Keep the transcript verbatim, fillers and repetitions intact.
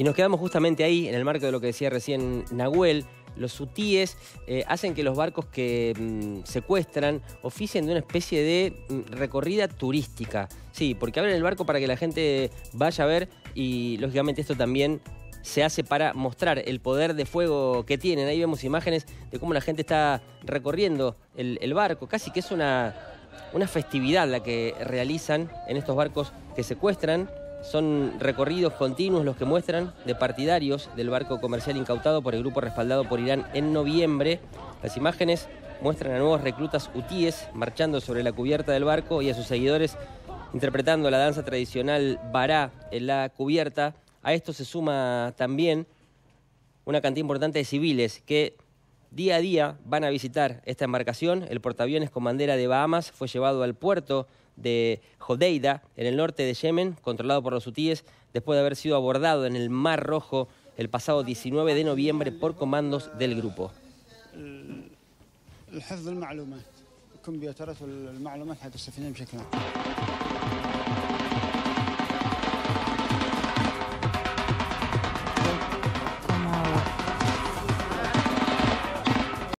Y nos quedamos justamente ahí, en el marco de lo que decía recién Nahuel. Los hutíes eh, hacen que los barcos que mmm, secuestran oficien de una especie de mmm, recorrida turística. Sí, porque abren el barco para que la gente vaya a ver y, lógicamente, esto también se hace para mostrar el poder de fuego que tienen. Ahí vemos imágenes de cómo la gente está recorriendo el, el barco. Casi que es una, una festividad la que realizan en estos barcos que secuestran. Son recorridos continuos los que muestran de partidarios del barco comercial incautado por el grupo respaldado por Irán en noviembre. Las imágenes muestran a nuevos reclutas hutíes marchando sobre la cubierta del barco y a sus seguidores interpretando la danza tradicional bará en la cubierta. A esto se suma también una cantidad importante de civiles que día a día van a visitar esta embarcación. El portaaviones con bandera de Bahamas fue llevado al puerto de Jodeida, en el norte de Yemen, controlado por los hutíes, después de haber sido abordado en el Mar Rojo el pasado diecinueve de noviembre por comandos del grupo.